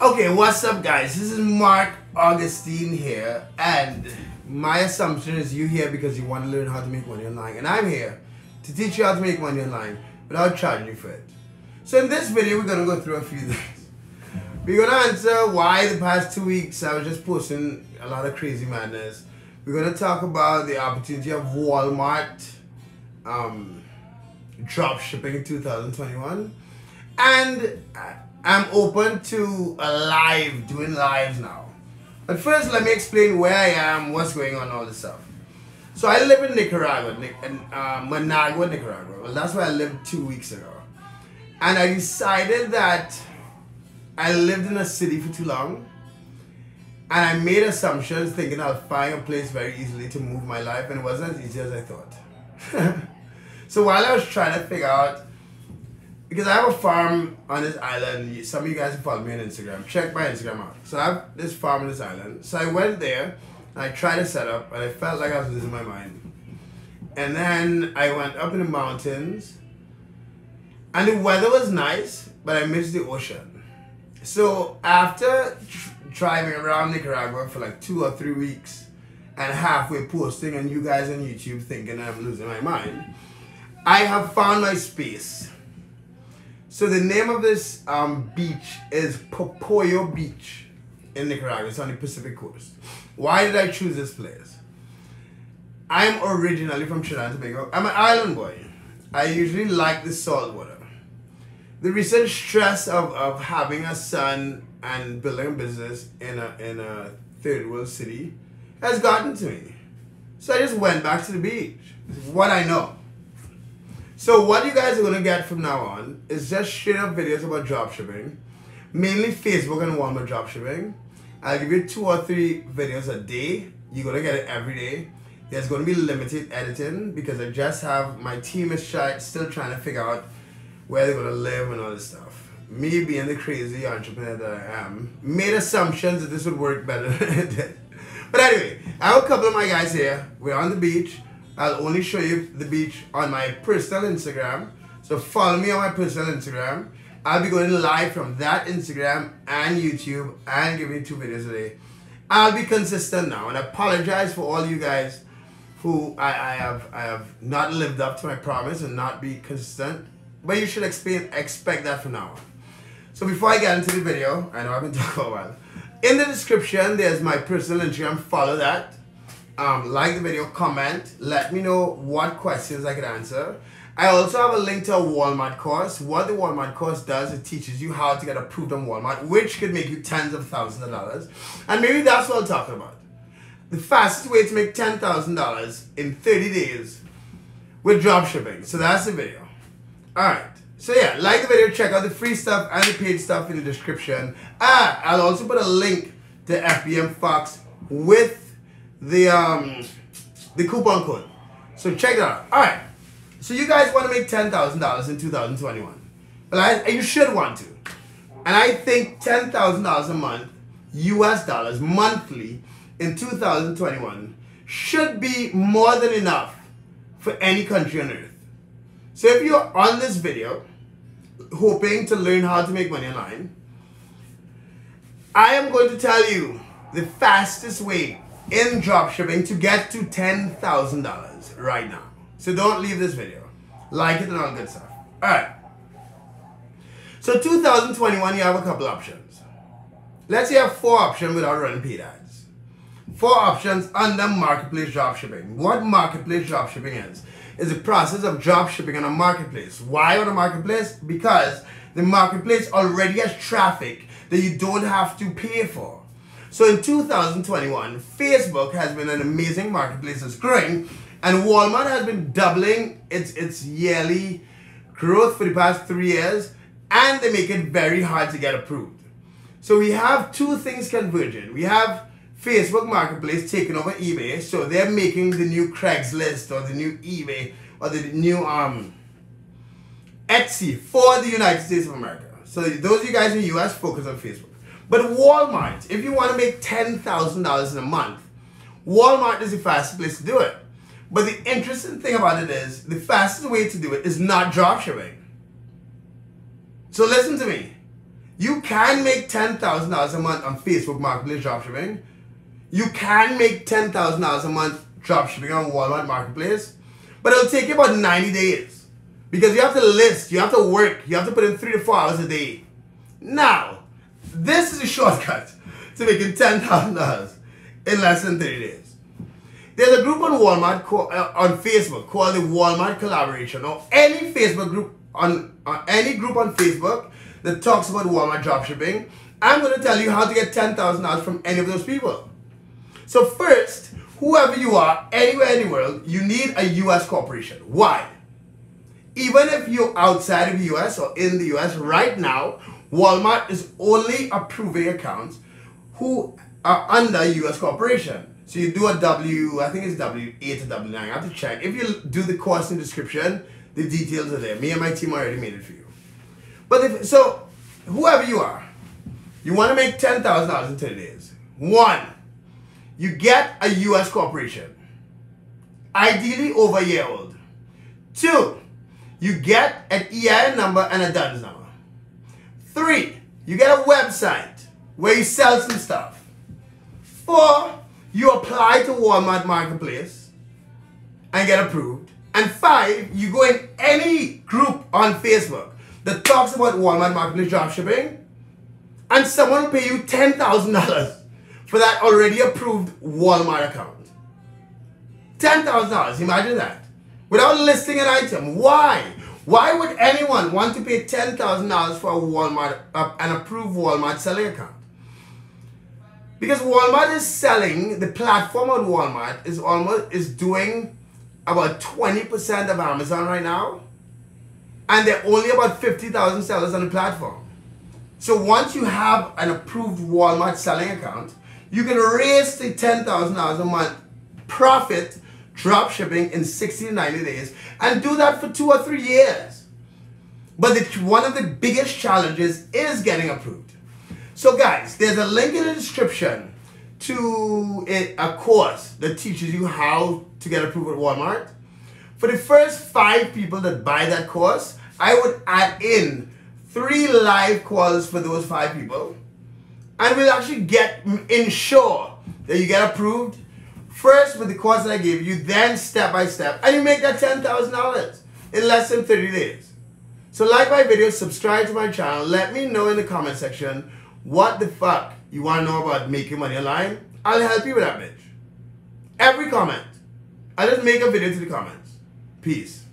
Okay, what's up guys? This is Marc Augustine here, and my assumption is you're here because you want to learn how to make money online, and I'm here to teach you how to make money online without charging you for it. So in this video, we're going to go through a few things. We're going to answer why the past 2 weeks I was just posting a lot of crazy madness. We're going to talk about the opportunity of Walmart drop shipping in 2021, and I'm open to doing lives now. But first, let me explain where I am, what's going on, all this stuff. So I live in Nicaragua, Managua, Nicaragua. Well, that's where I lived 2 weeks ago. And I decided that I lived in a city for too long. And I made assumptions thinking I'll find a place very easily to move my life. And it wasn't as easy as I thought. So while I was trying to figure out, because I have a farm on this island, some of you guys have followed me on Instagram. Check my Instagram out. So I have this farm on this island. So I went there and I tried to set up, and I felt like I was losing my mind. And then I went up in the mountains, and the weather was nice, but I missed the ocean. So after driving around Nicaragua for like 2 or 3 weeks, and halfway posting, and you guys on YouTube thinking I'm losing my mind, I have found my space. So the name of this beach is Popoyo Beach in Nicaragua. It's on the Pacific coast. Why did I choose this place? I'm originally from Trinidad and Tobago. I'm an island boy. I usually like the salt water. The recent stress of having a son and building a business in a third world city has gotten to me. So I just went back to the beach. It's what I know. So what you guys are going to get from now on is just straight up videos about dropshipping, mainly Facebook and Walmart dropshipping. I'll give you 2 or 3 videos a day. You're going to get it every day. There's going to be limited editing because I just have, my team is still trying to figure out where they're going to live and all this stuff. Me being the crazy entrepreneur that I am, made assumptions that this would work better than it did. But anyway, I have a couple of my guys here. We're on the beach. I'll only show you the beach on my personal Instagram. So follow me on my personal Instagram. I'll be going live from that Instagram and YouTube and giving you 2 videos a day. I'll be consistent now, and I apologize for all you guys who I have not lived up to my promise and not be consistent. But you should expect that from now on. So before I get into the video, I know I've been talking for a while. In the description, there's my personal Instagram. Follow that. Like the video, comment, let me know what questions I can answer. I also have a link to a Walmart course. What the Walmart course does, it teaches you how to get approved on Walmart, which could make you tens of thousands of dollars. And maybe that's what I'm talking about. The fastest way to make $10,000 in 30 days with dropshipping. So that's the video. Alright, so yeah, like the video, check out the free stuff and the paid stuff in the description. Ah, I'll also put a link to FBM Fox with the coupon code, so check it out. All right, so you guys want to make $10,000 in 2021, and you should want to. And I think $10,000 a month, US dollars monthly in 2021 should be more than enough for any country on earth. So if you're on this video hoping to learn how to make money online, I am going to tell you the fastest way in dropshipping to get to $10,000 right now. So don't leave this video. Like it and all good stuff. Alright. So 2021, you have a couple options. Let's say you have 4 options without running paid ads. 4 options under marketplace dropshipping. What marketplace dropshipping is the process of dropshipping on a marketplace. Why on a marketplace? Because the marketplace already has traffic that you don't have to pay for. So in 2021, Facebook has been an amazing marketplace that's growing, and Walmart has been doubling its yearly growth for the past 3 years, and they make it very hard to get approved. So we have 2 things converging. We have Facebook Marketplace taking over eBay, so they're making the new Craigslist or the new eBay or the new Etsy for the United States of America. So those of you guys in the US, focus on Facebook. But Walmart, if you want to make $10,000 in a month, Walmart is the fastest place to do it. But the interesting thing about it is, the fastest way to do it is not dropshipping. So listen to me. You can make $10,000 a month on Facebook Marketplace dropshipping. You can make $10,000 a month dropshipping on Walmart Marketplace. But it'll take you about 90 days. Because you have to list, you have to work, you have to put in 3 to 4 hours a day. Now, this is a shortcut to making $10,000 in less than 30 days. There's a group on Walmart, on Facebook, called the Walmart Collaboration, or any Facebook group on any group on Facebook that talks about Walmart dropshipping. I'm going to tell you how to get $10,000 from any of those people. So first, whoever you are, anywhere in the world, you need a US corporation. Why? Even if you're outside of the US or in the US right now, Walmart is only approving accounts who are under US corporation. So you do a W, I think it's W8 or W9, I have to check. If you do the course in description, the details are there. Me and my team already made it for you. But if, so, whoever you are, you want to make $10,000 in 30 days. One, you get a US corporation, ideally over a year old. Two, you get an EIN number and a DUNS number. Three, you get a website where you sell some stuff. Four, you apply to Walmart Marketplace and get approved. And five, you go in any group on Facebook that talks about Walmart Marketplace dropshipping, and someone will pay you $10,000 for that already approved Walmart account. $10,000, imagine that. Without listing an item. Why? Why would anyone want to pay $10,000 for a Walmart, an approved Walmart selling account? Because Walmart is selling, the platform on Walmart is almost, is doing about 20% of Amazon right now. And there are only about 50,000 sellers on the platform. So once you have an approved Walmart selling account, you can raise the $10,000 a month profit drop shipping in 60 to 90 days and do that for 2 or 3 years. But one of the biggest challenges is getting approved. So guys, there's a link in the description to a course that teaches you how to get approved at Walmart. For the first 5 people that buy that course, I would add in 3 live calls for those 5 people. And we'll actually ensure that you get approved first with the course that I gave you, then step by step, and you make that $10,000 in less than 30 days. So like my video, subscribe to my channel, let me know in the comment section what the fuck you want to know about making money online. I'll help you with that bitch. Every comment. I'll just make a video to the comments. Peace.